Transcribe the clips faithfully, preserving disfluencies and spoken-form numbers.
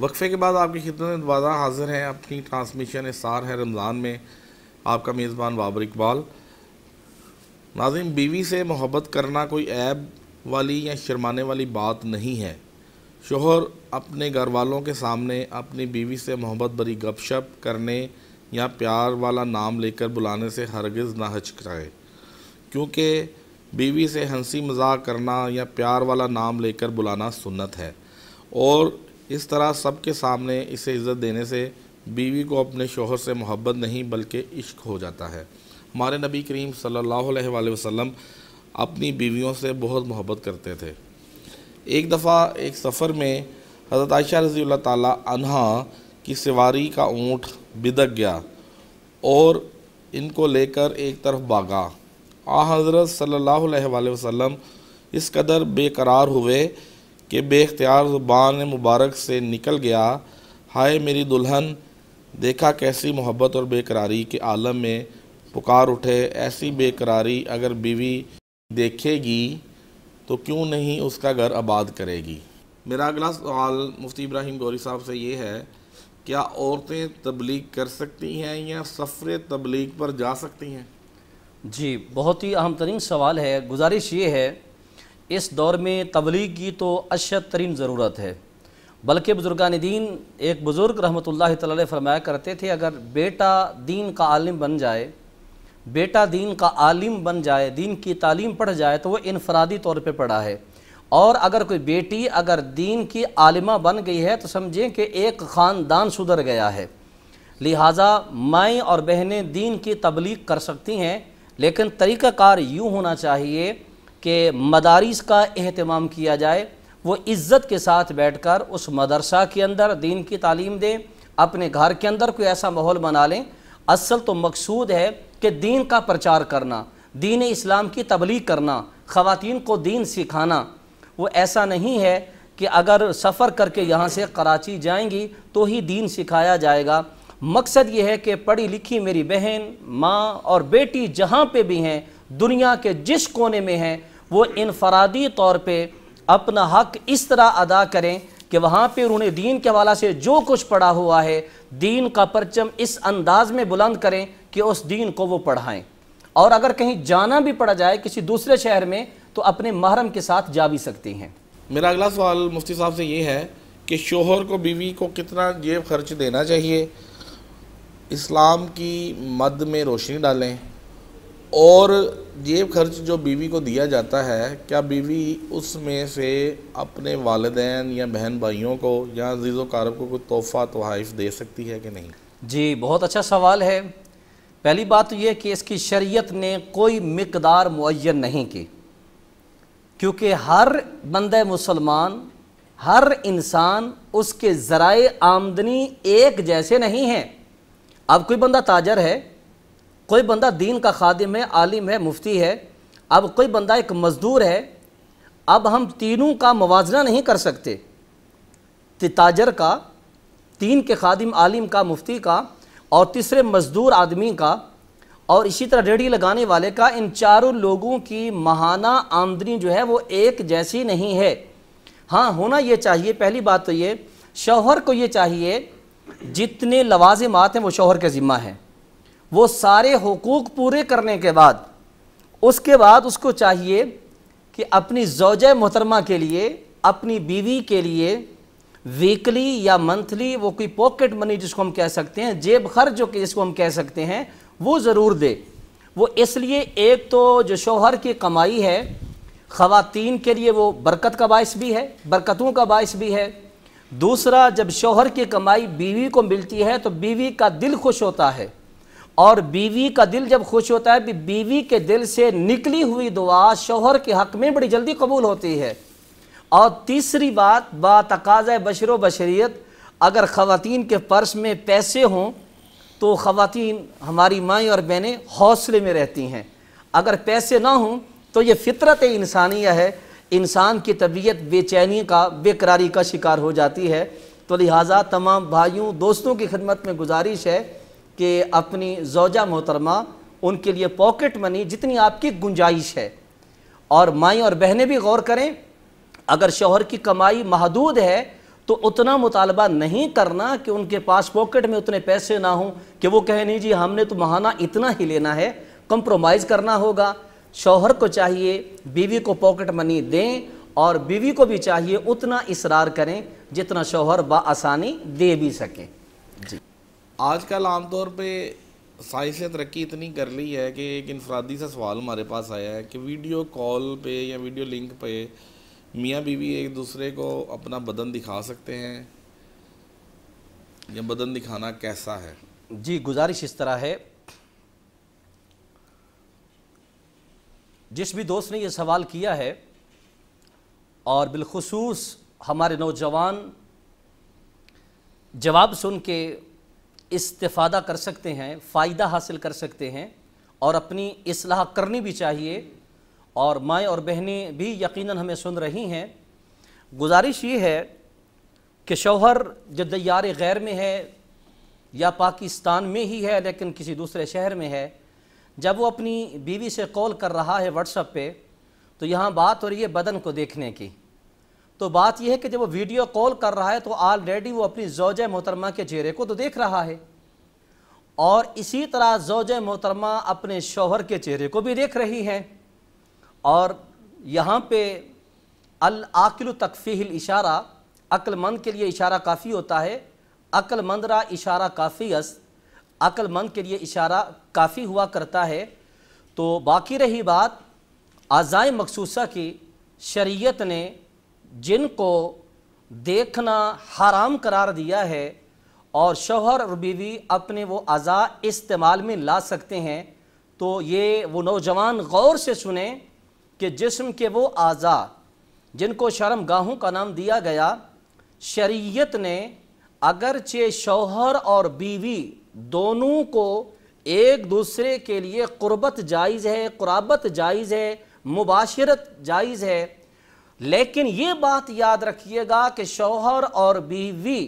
वक्फ़े के बाद आपकी खिदमत में दोबारा हाज़िर हैं। अपनी ट्रांसमिशन सार है रमज़ान में आपका मेज़बान बाबर इकबाल। नाज़िम, बीवी से मोहब्बत करना कोई ऐब वाली या शर्माने वाली बात नहीं है। शोहर अपने घर वालों के सामने अपनी बीवी से मोहब्बत भरी गपशप करने या प्यार वाला नाम लेकर बुलाने से हरगिज़ ना हिचकिचाए, क्योंकि बीवी से हंसी मजाक करना या प्यार वाला नाम लेकर बुलाना सुन्नत है। और इस तरह सबके सामने इसे इज़्ज़त देने से बीवी को अपने शोहर से मोहब्बत नहीं बल्कि इश्क हो जाता है। हमारे नबी करीम सल्लल्लाहु अलैहि वसल्लम अपनी बीवियों से बहुत मोहब्बत करते थे। एक दफ़ा एक सफ़र में हज़रत आयशा रज़ी अल्लाह ताला अन्हा की सवारी का ऊँट बिदक गया और इनको लेकर एक तरफ भागा। आ हज़रत सल्लल्लाहु अलैहि वसल्लम इस कदर बेकरार हुए कि बेख्तियार ज़ुबान मुबारक से निकल गया, हाय मेरी दुल्हन, देखा कैसी मोहब्बत और बेकरारी के आलम में पुकार उठे। ऐसी बेकरारी अगर बीवी देखेगी तो क्यों नहीं उसका घर आबाद करेगी। मेरा अगला सवाल मुफ्ती इब्राहिम गौरी साहब से ये है, क्या औरतें तबलीग कर सकती हैं या सफ़र तबलीग पर जा सकती हैं? जी, बहुत ही अहम तरीन सवाल है। गुजारिश ये है, इस दौर में तबलीग की तो अशद तरीन ज़रूरत है। बल्कि बुज़ुर्गान दीन, एक बुज़ुर्ग रहमतुल्लाह तआला फरमाया करते थे, अगर बेटा दीन का आलिम बन जाए बेटा दीन का आलिम बन जाए दीन की तालीम पढ़ जाए तो वह इनफरादी तौर पे पढ़ा है। और अगर कोई बेटी अगर दीन की आलिमा बन गई है तो समझें कि एक ख़ानदान सुधर गया है। लिहाजा माएँ और बहनें दीन की तबलीग कर सकती हैं, लेकिन तरीक़ाकार यूँ होना चाहिए कि मदारिस का एहतमाम किया जाए। वो इज़्ज़त के साथ बैठकर उस मदरसा के अंदर दीन की तालीम दें। अपने घर के अंदर कोई ऐसा माहौल बना लें। असल तो मकसूद है कि दीन का प्रचार करना, दीन इस्लाम की तबलीग करना, ख़वातीन को दीन सिखाना। वो ऐसा नहीं है कि अगर सफ़र करके यहाँ से कराची जाएंगी तो ही दीन सिखाया जाएगा। मकसद ये है कि पढ़ी लिखी मेरी बहन, माँ और बेटी जहाँ पे भी हैं, दुनिया के जिस कोने में हैं, वो इनफरादी तौर पे अपना हक इस तरह अदा करें कि वहाँ पे उन्होंने दीन के हवाला से जो कुछ पढ़ा हुआ है, दीन का परचम इस अंदाज में बुलंद करें कि उस दीन को वो पढ़ाएं। और अगर कहीं जाना भी पड़ा जाए किसी दूसरे शहर में तो अपने महरम के साथ जा भी सकती हैं। मेरा अगला सवाल मुफ्ती साहब से ये है कि शोहर को बीवी को कितना जेब खर्च देना चाहिए, इस्लाम की मद में रोशनी डालें। और जेब खर्च जो बीवी को दिया जाता है, क्या बीवी उसमें से अपने वालिदैन या बहन भाइयों को या अजीज़ व क़रीब को कोई तोहफ़ा तोहाइफ दे सकती है कि नहीं? जी, बहुत अच्छा सवाल है। पहली बात यह कि इसकी शरीयत ने कोई मिकदार मुअय्यन नहीं की, क्योंकि हर बंदे मुसलमान, हर इंसान, उसके ज़राए आमदनी एक जैसे नहीं हैं। अब कोई बंदा ताजर है, कोई बंदा दीन का खादिम है, आलिम है, मुफ्ती है, अब कोई बंदा एक मज़दूर है। अब हम तीनों का मुवाजना नहीं कर सकते, ताजर का, तीन के खादिम आलिम का, मुफ्ती का, और तीसरे मज़दूर आदमी का, और इसी तरह रेडी लगाने वाले का। इन चारों लोगों की माहाना आमदनी जो है वो एक जैसी नहीं है। हाँ, होना ये चाहिए, पहली बात तो ये, शौहर को ये चाहिए जितने लवाजिमात हैं वो शौहर के ज़िम्मा हैं, वो सारे हुकूक पूरे करने के बाद उसके बाद उसको चाहिए कि अपनी ज़ौजा मोहतरमा के लिए, अपनी बीवी के लिए वीकली या मंथली वो कोई पॉकेट मनी जिसको हम कह सकते हैं, जेब खर्च जो जिसको हम कह सकते हैं, वो ज़रूर दे। वो इसलिए एक तो जो शौहर की कमाई है ख़वातीन के लिए वो बरकत का बायस भी है, बरकतों का बायस भी है। दूसरा, जब शौहर की कमाई बीवी को मिलती है तो बीवी का दिल खुश होता है, और बीवी का दिल जब खुश होता है बीवी के दिल से निकली हुई दुआ शौहर के हक़ में बड़ी जल्दी कबूल होती है। और तीसरी बात, बातकाज़ा बशरो बशरियत, अगर ख़वातीन के पर्स में पैसे हों तो ख़वातीन, हमारी माएँ और बहनें हौसले में रहती हैं। अगर पैसे ना हों तो ये फितरत इंसानिया है, इंसान की तबीयत बेचैनी का, बेकरारी का शिकार हो जाती है। तो लिहाजा तमाम भाइयों दोस्तों की खिदमत में गुजारिश है कि अपनी ज़ौजा मोहतरमा, उनके लिए पॉकेट मनी जितनी आपकी गुंजाइश है, और माएँ और बहनें भी गौर करें, अगर शौहर की कमाई महदूद है तो उतना मुतालबा नहीं करना कि उनके पास पॉकेट में उतने पैसे ना हों कि वो कहें नहीं जी हमने तो महाना इतना ही लेना है। कंप्रोमाइज़ करना होगा। शौहर को चाहिए बीवी को पॉकेट मनी दें और बीवी को भी चाहिए उतना इसरार करें जितना शौहर बआसानी दे भी सकें। जी आजकल आमतौर पे साइंस ने तरक्की इतनी कर ली है कि एक इनफरादी सा सवाल हमारे पास आया है कि वीडियो कॉल पे या वीडियो लिंक पे मियाँ बीवी एक दूसरे को अपना बदन दिखा सकते हैं या बदन दिखाना कैसा है? जी गुजारिश इस तरह है, जिस भी दोस्त ने ये सवाल किया है और बिलखुसूस हमारे नौजवान जवाब सुन के इस्तिफादा कर सकते हैं, फ़ायदा हासिल कर सकते हैं और अपनी इस्लाह करनी भी चाहिए। और माएँ और बहनें भी यकीनन हमें सुन रही हैं। गुजारिश ये है कि शौहर जो दयार गैर में है या पाकिस्तान में ही है लेकिन किसी दूसरे शहर में है, जब वो अपनी बीवी से कॉल कर रहा है व्हाट्सएप पे, तो यहाँ बात हो रही है बदन को देखने की। तो बात यह है कि जब वो वीडियो कॉल कर रहा है तो ऑलरेडी वो अपनी ज़ौजा मोहतरमा के चेहरे को तो देख रहा है और इसी तरह ज़ौजा मोहतरमा अपने शौहर के चेहरे को भी देख रही हैं। और यहाँ पे अल आकिलु तकफ़ीहिल इशारा, अक्लमंद के लिए इशारा काफ़ी होता है। अक्लमंद रा इशारा काफ़ी अस, अक्लमंद के लिए इशारा काफ़ी हुआ करता है। तो बाकी रही बात आज़ाए मखसूसा की, शरीयत ने जिनको देखना हराम करार दिया है और शौहर और बीवी अपने वो आज़ा इस्तेमाल में ला सकते हैं, तो ये वो नौजवान गौर से सुने कि जिस्म के वो आज़ा जिनको शर्मगाहों का नाम दिया गया, शरीयत ने अगरचे शौहर और बीवी दोनों को एक दूसरे के लिए क़ुरबत जायज़ है, क़ुराबत जायज़ है, मुबाशरत जायज़ है, लेकिन ये बात याद रखिएगा कि शौहर और बीवी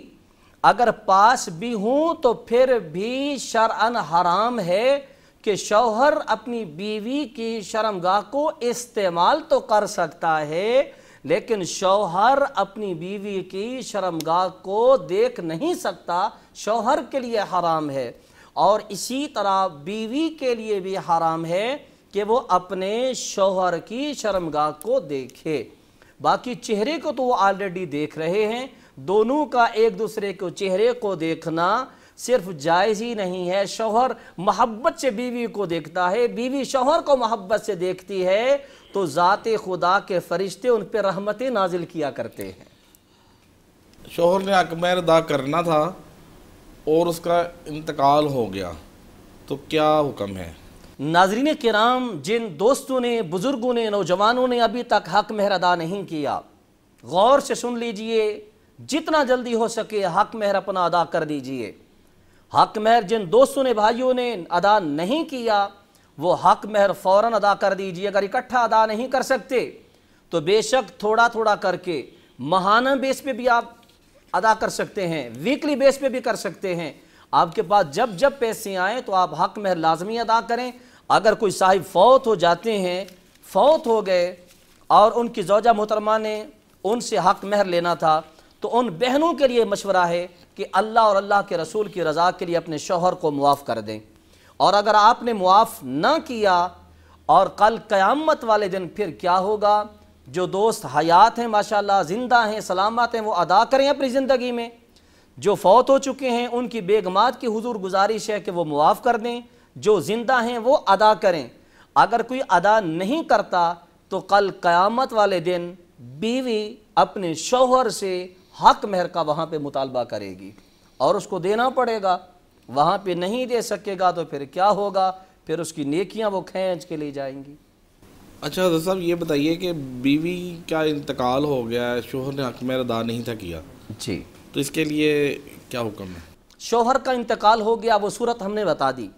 अगर पास भी हों तो फिर भी शरअन हराम है कि शौहर अपनी बीवी की शर्मगाह को इस्तेमाल तो कर सकता है लेकिन शौहर अपनी बीवी की शर्मगाह को देख नहीं सकता। शौहर के लिए हराम है और इसी तरह बीवी के लिए भी हराम है कि वो अपने शौहर की शर्मगाह को देखे। बाकी चेहरे को तो वो ऑलरेडी देख रहे हैं, दोनों का एक दूसरे को चेहरे को देखना सिर्फ जायज़ ही नहीं है। शौहर मोहब्बत से बीवी को देखता है, बीवी शौहर को मोहब्बत से देखती है, तो ज़ाते खुदा के फरिश्ते उन पर रहमतें नाजिल किया करते हैं। शौहर ने अकमैर अदा करना था और उसका इंतकाल हो गया, तो क्या हुक्म है? नाजरीन किराम, जिन दोस्तों ने, बुज़ुर्गों ने, नौजवानों ने अभी तक हक महर अदा नहीं किया, गौर से सुन लीजिए। जितना जल्दी हो सके हक महर अपना अदा कर दीजिए। हक महर जिन दोस्तों ने, भाइयों ने अदा नहीं किया, वो हक महर फ़ौरन अदा कर दीजिए। अगर इकट्ठा अदा नहीं कर सकते तो बेशक थोड़ा थोड़ा करके महाना बेस पे भी आप अदा कर सकते हैं, वीकली बेस पे भी कर सकते हैं। आपके पास जब जब पैसे आएँ तो आप हक महर लाजमी अदा करें। अगर कोई साहिब फौत हो जाते हैं, फौत हो गए और उनकी ज़ौजा मोहतरमा ने उनसे हक महर लेना था, तो उन बहनों के लिए मशवरा है कि अल्लाह और अल्लाह के रसूल की रज़ा के लिए अपने शौहर को मुआफ़ कर दें। और अगर आपने मुआफ़ ना किया और कल क़यामत वाले दिन फिर क्या होगा? जो दोस्त हयात हैं, माशाल्लाह ज़िंदा हैं, सलामत हैं, वो अदा करें अपनी ज़िंदगी में। जो फौत हो चुके हैं उनकी बेगमात की हुजूर गुजारिश है कि वो मुआफ़ कर दें। जो ज़िंदा हैं वो अदा करें। अगर कोई अदा नहीं करता तो कल क़यामत वाले दिन बीवी अपने शौहर से हक महर का वहाँ पे मुतालबा करेगी और उसको देना पड़ेगा। वहाँ पे नहीं दे सकेगा तो फिर क्या होगा? फिर उसकी नेकियाँ वो खींच के ले जाएंगी। अच्छा हज़रत साहब, ये बताइए कि बीवी का इंतकाल हो गया है, शौहर ने हक महर अदा नहीं था किया, जी, तो इसके लिए क्या हुक्म है? शौहर का इंतकाल हो गया, वो सूरत हमने बता दी।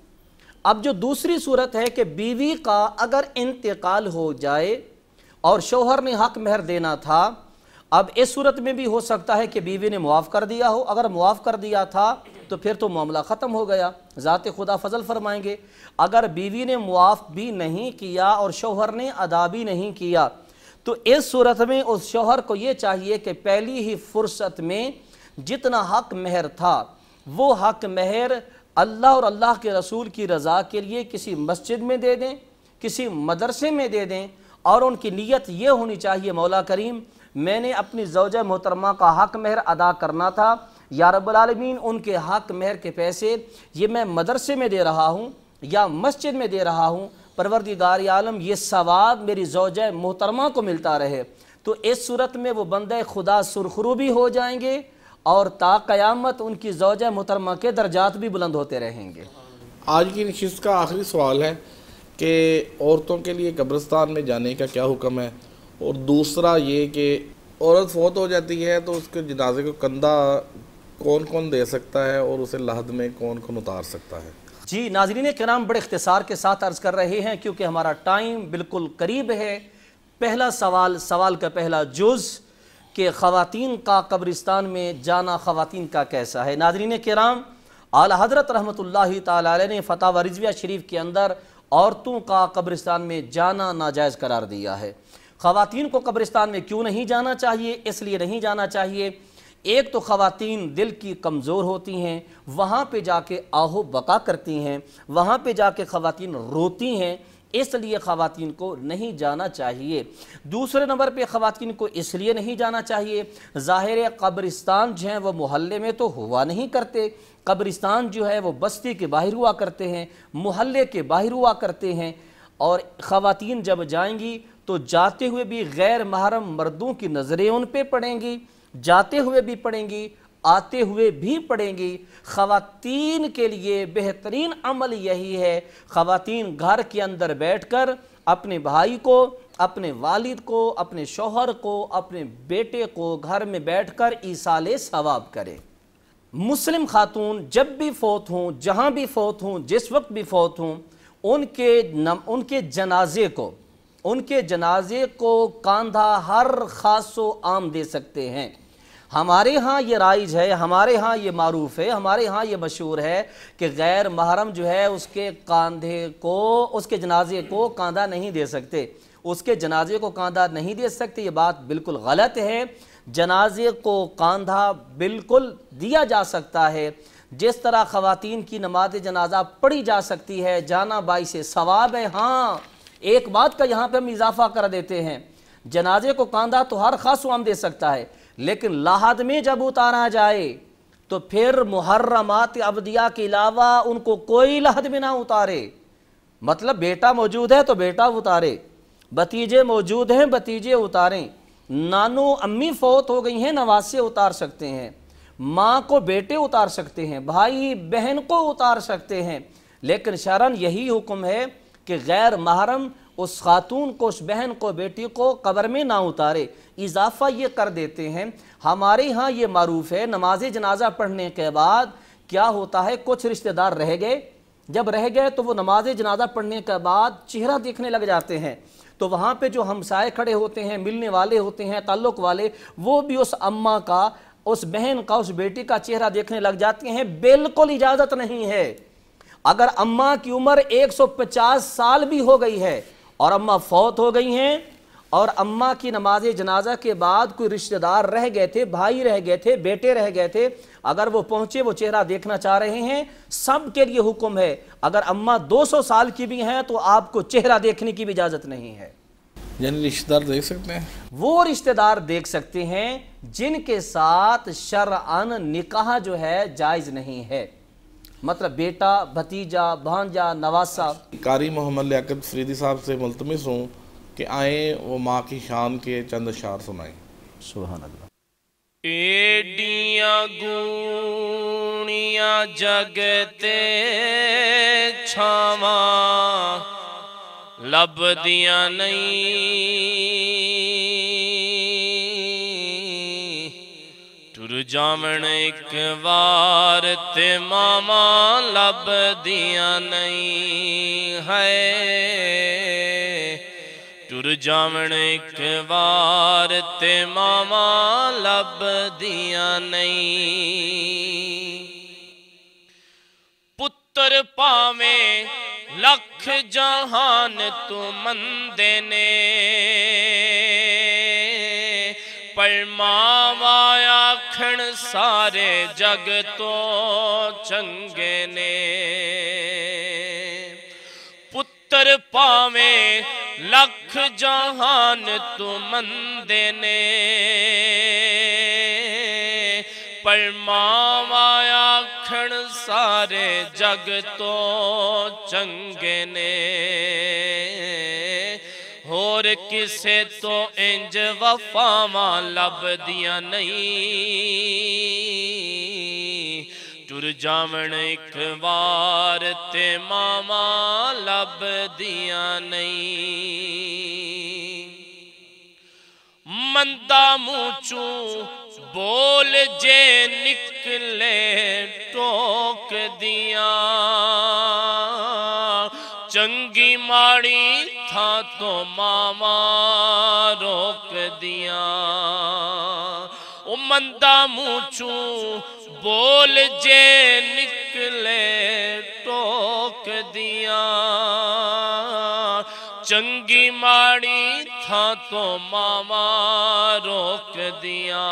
अब जो दूसरी सूरत है कि बीवी का अगर इंतकाल हो जाए और शौहर ने हक महर देना था, अब इस सूरत में भी हो सकता है कि बीवी ने मुआफ़ कर दिया हो। अगर मुआफ़ कर दिया था तो फिर तो मामला ख़त्म हो गया, ज़ाते खुदा फजल फरमाएंगे। अगर बीवी ने मुआफ़ भी नहीं किया और शौहर ने अदा भी नहीं किया, तो इस सूरत में उस शोहर को ये चाहिए कि पहली ही फुर्सत में जितना हक मेहर था वो हक मेहर अल्लाह और अल्लाह के रसूल की रज़ा के लिए किसी मस्जिद में दे दें, किसी मदरसे में दे दें। और उनकी नीयत ये होनी चाहिए, मौला करीम मैंने अपनी ज़ौजा मोहतरमा का हक मेहर अदा करना था, या रब्बुल आलमीन उनके हक मेहर के पैसे ये मैं मदरसे में दे रहा हूँ या मस्जिद में दे रहा हूँ, परवरदिगार आलम ये सवाब मेरी ज़ौजा मोहतरमा को मिलता रहे। तो इस सूरत में वो बंदे खुदा सुरखरू भी हो जाएंगे और ता क़यामत उनकी ज़ौजा मोहतरमा के दर्जात भी बुलंद होते रहेंगे। आज की नशिस्त का आखिरी सवाल है कि औरतों के लिए कब्रिस्तान में जाने का क्या हुक्म है, और दूसरा ये कि औरत फौत हो जाती है तो उसके जनाजे को कंधा कौन कौन दे सकता है और उसे लहद में कौन कौन उतार सकता है। जी नाज़रीन किराम, बड़े इख्तिसार के साथ अर्ज़ कर रहे हैं क्योंकि हमारा टाइम बिल्कुल करीब है। पहला सवाल, सवाल का पहला जुज़ के ख़वातीन का कब्रिस्तान में जाना ख़वातीन का कैसा है। नाज़रीन किराम, आला हज़रत रहमतुल्लाहि ताला अलैहि ने फतवा रिजविया शरीफ के अंदर औरतों का कब्रिस्तान में जाना नाजायज़ करार दिया है। ख़वातीन को कब्रिस्तान में क्यों नहीं जाना चाहिए? इसलिए नहीं जाना चाहिए, एक तो ख़वातीन दिल की कमज़ोर होती हैं, वहाँ पे जाके आहो बका करती हैं, वहाँ पे जाके ख़वातीन रोती हैं, इसलिए ख़वातीन को नहीं जाना चाहिए। दूसरे नंबर पे ख़वातीन को इसलिए नहीं जाना चाहिए, ज़ाहिर कब्रिस्तान जो हैं वो मोहल्ले में तो हुआ नहीं करते, कब्रिस्तान जो है वो बस्ती के बाहर हुआ करते हैं, मोहल्ले के बाहर हुआ करते हैं। और ख़वातीन जब जाएंगी तो जाते हुए भी गैर महरम मर्दों की नज़रें उन पर पड़ेंगी, जाते हुए भी पढ़ेंगी, आते हुए भी पढ़ेंगी। ख़वातीन के लिए बेहतरीन अमल यही है, ख़वातीन घर के अंदर बैठकर अपने भाई को, अपने वालिद को, अपने शौहर को, अपने बेटे को घर में बैठकर ईसाले सवाब करें। मुस्लिम खातून जब भी फ़ौत हों, जहाँ भी फ़ौत हों, जिस वक्त भी फ़ौत हों, उनके नम उनके जनाजे को उनके जनाजे को कांधा हर खासो आम दे सकते हैं। हमारे यहाँ ये राइज है, हमारे यहाँ ये मारूफ़ है, हमारे यहाँ ये मशहूर है कि गैर महरम जो है उसके कांधे को उसके जनाजे को कांधा नहीं दे सकते, उसके जनाजे को कांधा नहीं दे सकते। ये बात बिल्कुल गलत है, जनाजे को कांधा बिल्कुल दिया जा सकता है। जिस तरह ख़वातीन की नमाज जनाजा पढ़ी जा सकती है, जाना बाईस सवाब है। हाँ, एक बात का यहाँ पे हम इजाफा कर देते हैं, जनाजे को कांधा तो हर खास वाम दे सकता है, लेकिन लाहद में जब उतारा जाए तो फिर मुहर्रमात अबदिया के अलावा उनको कोई लाहद में ना उतारे। मतलब बेटा मौजूद है तो बेटा उतारे, भतीजे मौजूद हैं भतीजे उतारें, नानो अम्मी फौत हो गई हैं नवासे उतार सकते हैं, माँ को बेटे उतार सकते हैं, भाई बहन को उतार सकते हैं। लेकिन शरन यही हुक्म है कि गैर महरम उस खातून को, उस बहन को, बेटी को कब्र में ना उतारे। इजाफा ये कर देते हैं, हमारे यहाँ ये मारूफ़ है नमाज जनाजा पढ़ने के बाद क्या होता है, कुछ रिश्तेदार रह गए, जब रह गए तो वो नमाज जनाजा पढ़ने के बाद चेहरा देखने लग जाते हैं, तो वहाँ पे जो हमसाए खड़े होते हैं, मिलने वाले होते हैं, ताल्लुक़ वाले, वो भी उस अम्मा का, उस बहन का, उस बेटी का चेहरा देखने लग जाते हैं। बिल्कुल इजाज़त नहीं है। अगर अम्मा की उम्र एक सौ पचास साल भी हो गई है और अम्मा फौत हो गई हैं और अम्मा की नमाज जनाजा के बाद कोई रिश्तेदार रह गए थे, भाई रह गए थे, बेटे रह गए थे, अगर वो पहुँचे, वो चेहरा देखना चाह रहे हैं, सब के लिए हुक्म है। अगर अम्मा दो सौ साल की भी हैं तो आपको चेहरा देखने की भी इजाज़त नहीं है। यानी रिश्तेदार देख सकते हैं, वो रिश्तेदार देख सकते हैं जिनके साथ शरअन निकाह जो है जायज़ नहीं है, मतलब बेटा, भतीजा, भांजा, नवासा। कारी मोहम्मद लियाकत फरीदी साहब से मुल्तमिस हूँ कि आए वो माँ की शान के चंद अशार सुनाएं। सुभान अल्लाह। एडिया गुनिया जगते छावा लब दिया नहीं जामन एक बार ते मामा लब दिया नहीं है, टुर जामन एक बार ते मामा लब दिया नहीं। पुत्र पावे लख जहान तू मन देने इमाम आखण सारे जग तो चंगे ने, पुत्र पावे लख जहान तू मंदे ने। पर माम आखण सारे जग तो चंगे ने, होर किसे तो इंज वफावां लभदियां नहीं। टुर जावण एक बार ते मामा लभदियां नहीं। मंदा मूचू बोल जे निकले टोक दिया, चंगी माड़ी था तो मामा रोक दिया। ओ मंदा मूचू बोल जे निकले टोक दिया, चंगी माड़ी था तो मामा रोक दिया।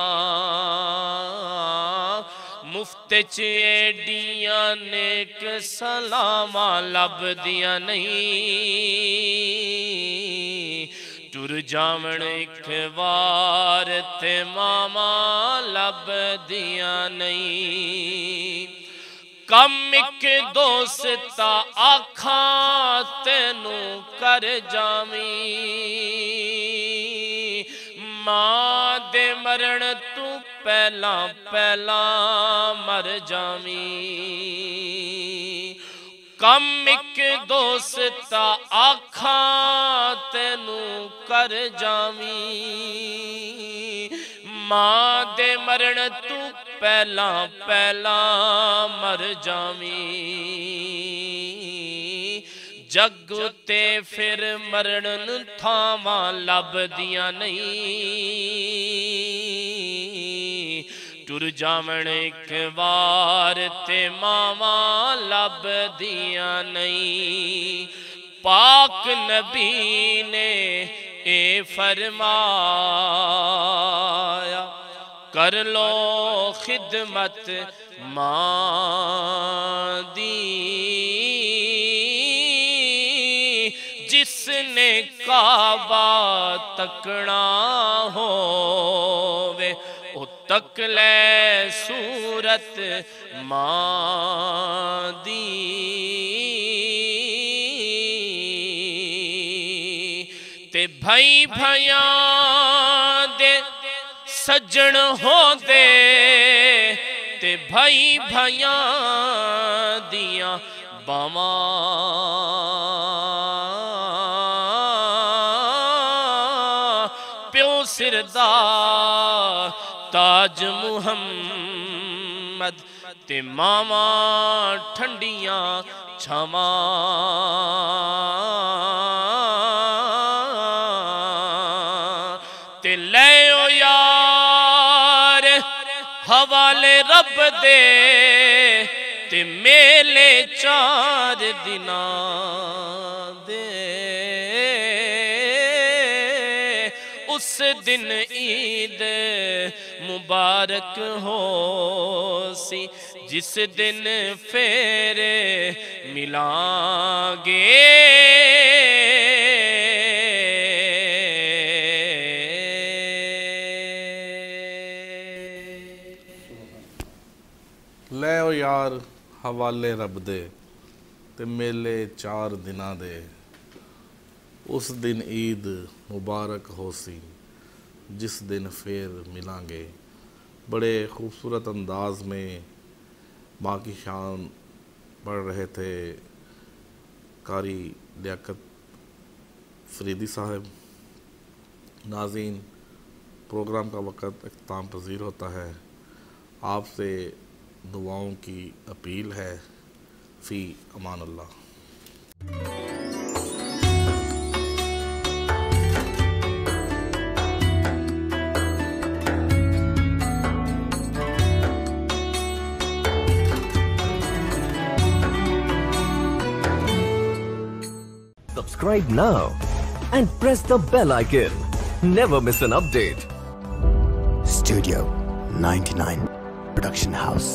मुफ्त एडिया नेक सलामा लभदिया नहीं। टुर जावण एक बार ते मामा लभदिया नहीं। कम एक दोस्ता आखा तेनू कर जामी, माँ दे मरण तू पहला पहला मर जामी। कम एक दोस्ता आखा तेनू कर जामी, माँ दे मरण तू पहला पहला मर जामी। जग ते फिर मरण न थावां लभदियां नहीं। टुर जावण एक बार ते मामा लभदियां नहीं। पाक नबी ने ए फरमाया, कर लो खिदमत माँ दी, जिसने काबा तकना होवे ओ तक ले सूरत माँ दी। ते भई भया सज्जन हो दे, ते भाई भाइया दिया बामा प्यो सिरदा ताज मुहम्मद, ते मामा ठंडिया छामा। ते ले ओ यार हवाले रब दे, ते मेले चार दिना दे, उस दिन ईद मुबारक हो सी, जिस दिन फेरे मिलांगे। यार हवाले रब दे ते मेले चार दिना दे, उस दिन ईद मुबारक होसी, जिस दिन फिर मिलांगे। बड़े खूबसूरत अंदाज में माँ की शान पढ़ रहे थे कारी लियाकत फरीदी साहब। नाज़रीन, प्रोग्राम का वक़्त इख्तिताम पज़ीर होता है। आपसे दुआओं की अपील है। फ़ी अमानुल्लाह। Subscribe now and press the bell icon. Never miss an update. Studio ninety nine production house.